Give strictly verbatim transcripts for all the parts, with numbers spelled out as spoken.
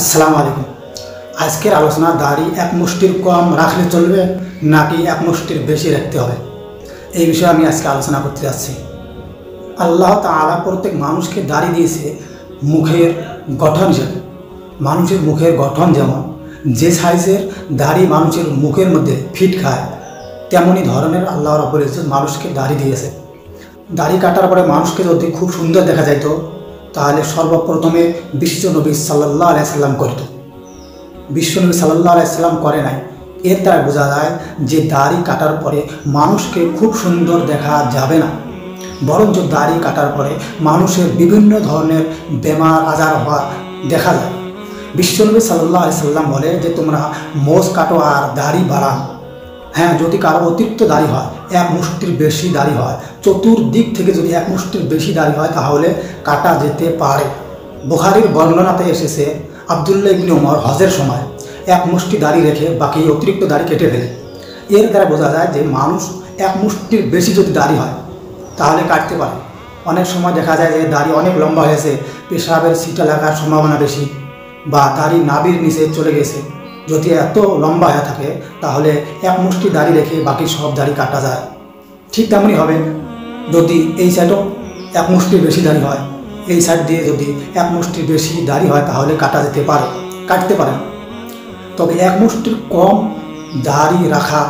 আসসালামু আলাইকুম। আজকের আলোচনা দাড়ি এক মুষ্টির কম রাখলে চলবে নাকি এক মুষ্টির বেশি রাখতে হবে, এই বিষয়ে আমি আজকে আলোচনা করতে যাচ্ছি। আল্লাহ তাআলা প্রত্যেক মানুষকে দাড়ি দিয়েছে মুখের গঠন হিসেবে। মানুষের মুখের গঠন যেমন যে সাইজের দাড়ি মানুষের মুখের মধ্যে ফিট খায়, তেমনই ধরনের আল্লাহ রাব্বুল ইজ্জত মানুষকে দাড়ি দিয়েছে। দাড়ি কাটার পরে মানুষকে যদি খুব সুন্দর দেখা যায় তো তাহলে সর্বপ্রথমে বিশ্ব নবী সাল্লাল্লাহু আলাইহি সাল্লাম করত। বিশ্ব নবী সাল্লাল্লাহু আলাইহি সাল্লাম করে নাই, এর দ্বারা বোঝা যায় যে দাড়ি কাটার পরে মানুষকে খুব সুন্দর দেখা যাবে না, বরঞ্চ দাড়ি কাটার পরে মানুষের বিভিন্ন ধরনের বেমার আজার হওয়া দেখা যায়। বিশ্ব নবী সাল্লাল্লাহু আলাইহি সাল্লাম বলে যে তোমরা মোজ কাটো আর দাড়ি বাড়াও। হ্যাঁ, যদি কারো অতিরিক্ত দাড়ি হয়, এক মুষ্টির বেশি দাড়ি হয়, চতুর্দিক থেকে যদি এক মুষ্টির বেশি দাড়ি হয় তাহলে কাটা যেতে পারে। বুখারীর বর্ণনাতে এসেছে আব্দুল্লাহ ইবনে ওমর হজের সময় এক মুষ্টি দাড়ি রেখে বাকি অতিরিক্ত দাড়ি কেটে ফেলে। এর দ্বারা বোঝা যায় যে মানুষ এক মুষ্টির বেশি যদি দাড়ি হয় তাহলে কাটতে পারে। অনেক সময় দেখা যায় যে দাড়ি অনেক লম্বা হয়েছে, পেশাবের ছিটা লাগার সম্ভাবনা বেশি, বা দাড়ি নাভির নিচে চলে গেছে। যদি এত লম্বা হয়ে থাকে তাহলে এক মুষ্টি দাড়ি রেখে বাকি সব দাড়ি কাটা যায়। ঠিক তেমনই হবে যদি এই সাইডও এক মুষ্টির বেশি দাড়ি হয়, এই সাইড দিয়ে যদি এক মুষ্টির বেশি দাড়ি হয় তাহলে কাটা যেতে পারে, কাটতে পারে। তবে এক মুষ্টির কম দাড়ি রাখা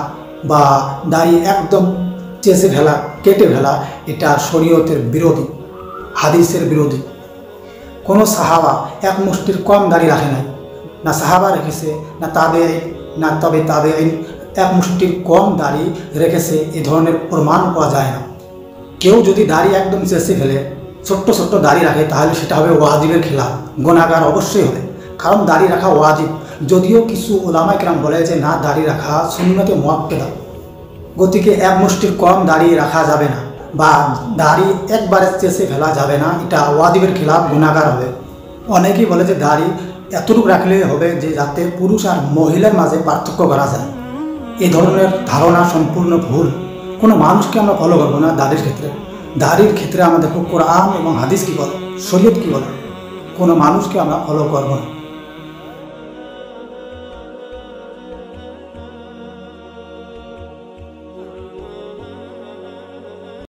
বা দাড়ি একদম চেঁচে ফেলা, কেটে ফেলা, এটা শরীয়তের বিরোধী, হাদিসের বিরোধী। কোনো সাহাবা এক মুষ্টির কম দাড়ি রাখে নাই, না সাহাবা রেখেছে, না তাবে না তবে তাবে এক মুষ্টির কম দাড়ি রেখেছে, এ ধরনের প্রমাণ পাওয়া যায় না। কেউ যদি দাড়ি একদম চেঁচে ফেলে, ছোট্ট ছোট্ট দাড়ি রাখে, তাহলে সেটা হবে ওয়াজিবের খেলাফ, গুনাহগার অবশ্যই হবে। কারণ দাড়ি রাখা ওয়াজিব, যদিও কিছু উলামায়ে কেরাম বলে যে না, দাড়ি রাখা সুন্নতে মুআক্কাদা। গতিকে এক মুষ্টির কম দাড়ি রাখা যাবে না বা দাড়ি একবারে চেঁচে ফেলা যাবে না, এটা ওয়াজিবের খেলাফ, গুনাহগার হবে। অনেকেই বলে যে দাড়ি এতটুকু রাখলে হবে যে যাতে পুরুষ আর মহিলার মাঝে পার্থক্য করা যায়। এ ধরনের ধারণা সম্পূর্ণ ভুল। কোনো মানুষকে আমরা ফলো করবো না দাড়ির ক্ষেত্রে। দাড়ির ক্ষেত্রে আমাদের কোরআন এবং হাদিস কী বলে, শরীয়ত কী বলে, কোনো মানুষকে আমরা ফলো করবো না।